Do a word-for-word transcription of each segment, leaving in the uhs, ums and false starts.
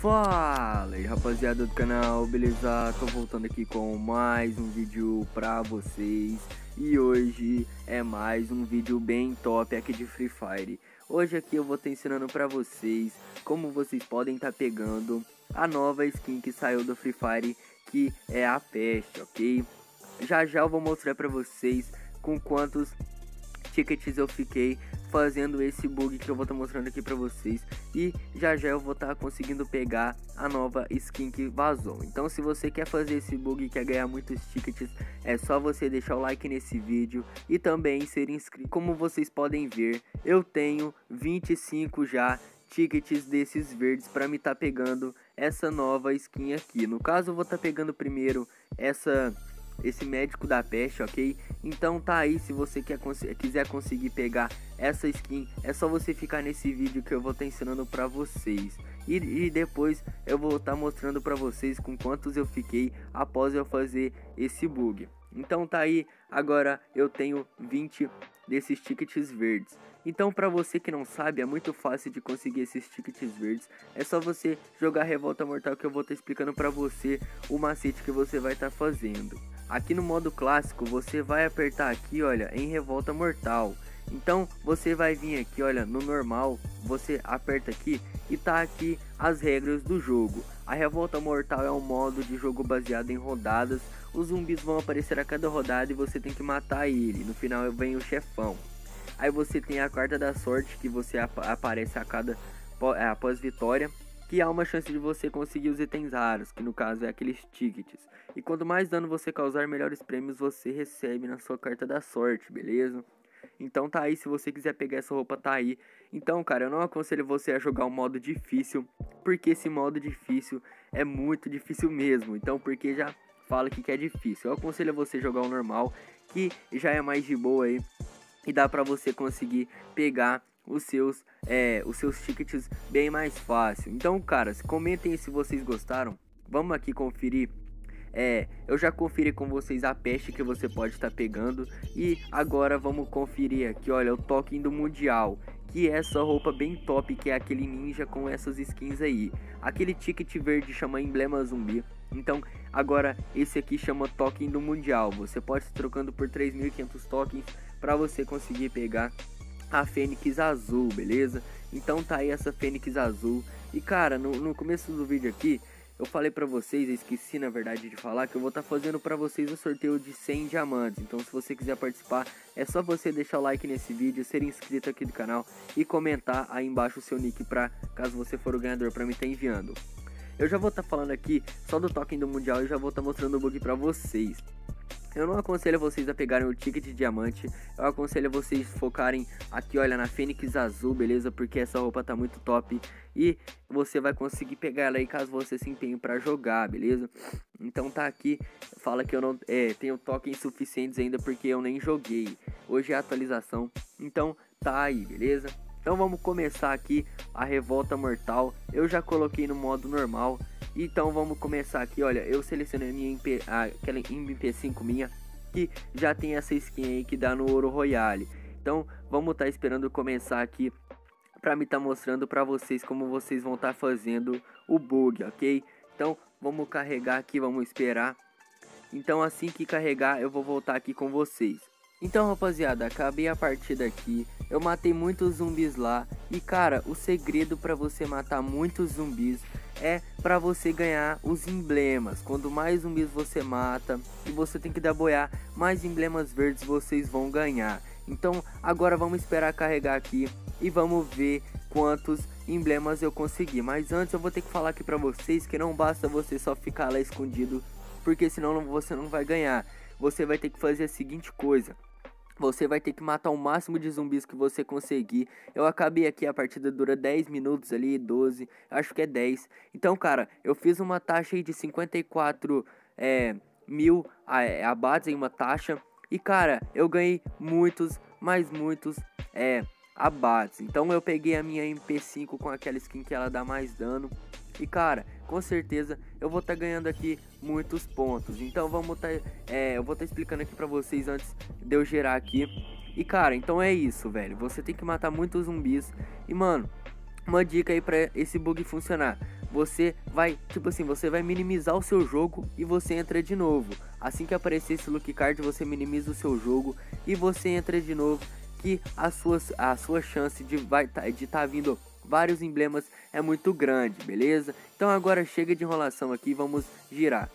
Fala aí, rapaziada do canal, beleza? Tô voltando aqui com mais um vídeo pra vocês. E hoje é mais um vídeo bem top aqui de Free Fire. Hoje aqui eu vou estar ensinando pra vocês como vocês podem estar pegando a nova skin que saiu do Free Fire, que é a peste, ok? Já já eu vou mostrar pra vocês com quantos tickets eu fiquei fazendo esse bug que eu vou estar mostrando aqui pra vocês. E já já eu vou estar conseguindo pegar a nova skin que vazou. Então, se você quer fazer esse bug e quer ganhar muitos tickets, é só você deixar o like nesse vídeo e também ser inscrito. Como vocês podem ver, eu tenho vinte e cinco já tickets desses verdes para me estar pegando essa nova skin aqui. No caso, eu vou estar pegando primeiro essa... esse médico da peste, ok? Então tá aí, se você quer cons quiser conseguir pegar essa skin, é só você ficar nesse vídeo que eu vou estar ensinando pra vocês. E, e depois eu vou estar mostrando pra vocês com quantos eu fiquei após eu fazer esse bug. Então tá aí, agora eu tenho vinte desses tickets verdes. Então, pra você que não sabe, é muito fácil de conseguir esses tickets verdes. É só você jogar Revolta Mortal, que eu vou estar explicando pra você o macete que você vai estar fazendo. Aqui no modo clássico, você vai apertar aqui, olha, em Revolta Mortal. Então, você vai vir aqui, olha, no normal, você aperta aqui e tá aqui as regras do jogo. A Revolta Mortal é um modo de jogo baseado em rodadas. Os zumbis vão aparecer a cada rodada e você tem que matar ele. No final vem o chefão. Aí você tem a carta da sorte, que você ap aparece a cada após vitória, que há uma chance de você conseguir os itens raros, que no caso é aqueles tickets. E quanto mais dano você causar, melhores prêmios você recebe na sua carta da sorte, beleza? Então tá aí, se você quiser pegar essa roupa, tá aí. Então, cara, eu não aconselho você a jogar um modo difícil, porque esse modo difícil é muito difícil mesmo. Então, porque já fala que é difícil, eu aconselho você a jogar o normal, que já é mais de boa aí, e dá pra você conseguir pegar os seus, é, os seus tickets bem mais fácil. Então, caras, comentem se vocês gostaram. Vamos aqui conferir. É, eu já conferi com vocês a peste que você pode estar pegando. E agora vamos conferir aqui, olha, o token do mundial, que é essa roupa bem top, que é aquele ninja com essas skins aí. Aquele ticket verde chama emblema zumbi. Então, agora esse aqui chama token do mundial. Você pode estar trocando por três mil e quinhentos tokens para você conseguir pegar a fênix azul, beleza? Então tá aí essa fênix azul. E cara, no, no começo do vídeo aqui, eu falei pra vocês, eu esqueci na verdade de falar, que eu vou estar fazendo pra vocês o sorteio de cem diamantes. Então, se você quiser participar, é só você deixar o like nesse vídeo, ser inscrito aqui do canal e comentar aí embaixo o seu nick, pra caso você for o ganhador, pra me estar enviando. Eu já vou estar falando aqui só do token do mundial e já vou estar mostrando o bug pra vocês. Eu não aconselho vocês a pegarem o ticket de diamante, eu aconselho vocês focarem aqui, olha, na fênix azul, beleza? Porque essa roupa tá muito top e você vai conseguir pegar ela aí caso você se empenhe pra jogar, beleza? Então tá aqui, fala que eu não é, tenho tokens suficientes ainda porque eu nem joguei. Hoje é a atualização, então tá aí, beleza? Então vamos começar aqui a Revolta Mortal, eu já coloquei no modo normal. Então vamos começar aqui, olha, eu selecionei a minha M P, aquela M P cinco minha, que já tem essa skin aí que dá no Ouro Royale. Então vamos estar tá esperando começar aqui pra me estar tá mostrando pra vocês como vocês vão estar tá fazendo o bug, ok? Então vamos carregar aqui, vamos esperar. Então assim que carregar eu vou voltar aqui com vocês. Então, rapaziada, acabei a partida aqui, eu matei muitos zumbis lá. E cara, o segredo pra você matar muitos zumbis é pra você ganhar os emblemas. Quando mais zumbis você mata e você tem que dar boiar, mais emblemas verdes vocês vão ganhar. Então agora vamos esperar carregar aqui e vamos ver quantos emblemas eu consegui. Mas antes eu vou ter que falar aqui pra vocês que não basta você só ficar lá escondido, porque senão você não vai ganhar. Você vai ter que fazer a seguinte coisa: você vai ter que matar o máximo de zumbis que você conseguir. Eu acabei aqui, a partida dura dez minutos ali, doze, acho que é dez. Então, cara, eu fiz uma taxa aí de cinquenta e quatro é, mil é, abates em uma taxa. E, cara, eu ganhei muitos, mas muitos é, abates. Então, eu peguei a minha M P cinco com aquela skin que ela dá mais dano. E, cara, com certeza eu vou estar tá ganhando aqui muitos pontos. Então vamos tá, é, eu vou estar tá explicando aqui pra vocês antes de eu gerar aqui. E cara, então é isso, velho, você tem que matar muitos zumbis. E mano, uma dica aí pra esse bug funcionar: você vai, tipo assim, você vai minimizar o seu jogo e você entra de novo. Assim que aparecer esse lucky card, você minimiza o seu jogo e você entra de novo, que a sua, a sua chance de vai de tá vindo vários emblemas é muito grande, beleza? Então agora chega de enrolação aqui, vamos girar.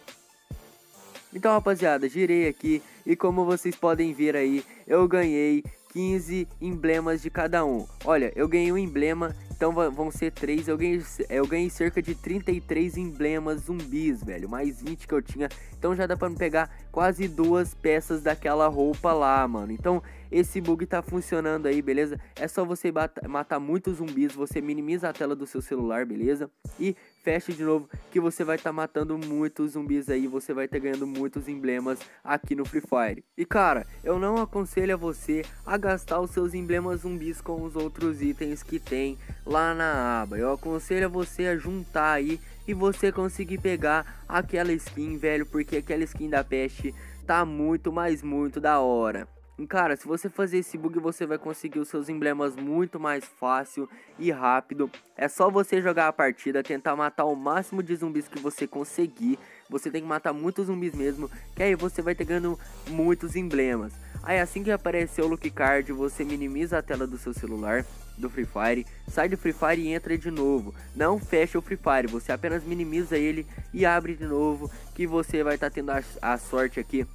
Então, rapaziada, girei aqui e como vocês podem ver aí, eu ganhei quinze emblemas de cada um. Olha, eu ganhei um emblema, então vão ser três. Eu ganhei, eu ganhei cerca de trinta e três emblemas zumbis, velho, mais vinte que eu tinha. Então já dá pra me pegar quase duas peças daquela roupa lá, mano. Então esse bug tá funcionando aí, beleza? É só você matar muitos zumbis, você minimiza a tela do seu celular, beleza? E fecha de novo, que você vai estar tá matando muitos zumbis aí, você vai estar tá ganhando muitos emblemas aqui no Free Fire. E cara, eu não aconselho a você a gastar os seus emblemas zumbis com os outros itens que tem lá na aba. Eu aconselho a você a juntar aí e você conseguir pegar aquela skin, velho, porque aquela skin da peste tá muito, mas muito da hora. Cara, se você fazer esse bug, você vai conseguir os seus emblemas muito mais fácil e rápido. É só você jogar a partida, tentar matar o máximo de zumbis que você conseguir. Você tem que matar muitos zumbis mesmo, que aí você vai ter ganhando muitos emblemas. Aí assim que aparecer o Lucky Card, você minimiza a tela do seu celular, do Free Fire, sai do Free Fire e entra de novo. Não fecha o Free Fire, você apenas minimiza ele e abre de novo, que você vai estar tá tendo a, a sorte aqui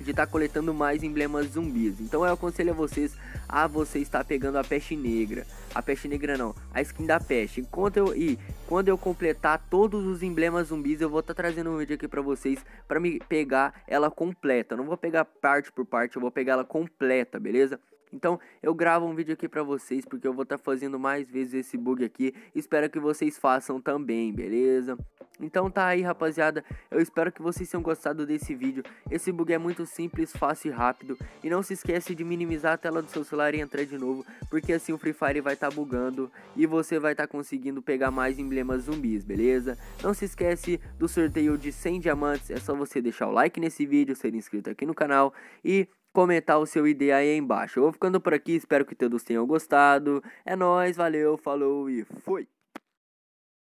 de estar tá coletando mais emblemas zumbis. Então eu aconselho a vocês a você estar pegando a peste negra, a peste negra não, a skin da peste. Enquanto eu e quando eu completar todos os emblemas zumbis, eu vou estar tá trazendo um vídeo aqui para vocês para me pegar ela completa. Eu não vou pegar parte por parte, eu vou pegar ela completa, beleza? Então eu gravo um vídeo aqui pra vocês, porque eu vou estar tá fazendo mais vezes esse bug aqui. Espero que vocês façam também, beleza? Então tá aí, rapaziada, eu espero que vocês tenham gostado desse vídeo. Esse bug é muito simples, fácil e rápido. E não se esquece de minimizar a tela do seu celular e entrar de novo, porque assim o Free Fire vai estar tá bugando e você vai estar tá conseguindo pegar mais emblemas zumbis, beleza? Não se esquece do sorteio de cem diamantes. É só você deixar o like nesse vídeo, ser inscrito aqui no canal e comentar o seu I D aí embaixo. Eu vou ficando por aqui, espero que todos tenham gostado. É nóis, valeu, falou e fui!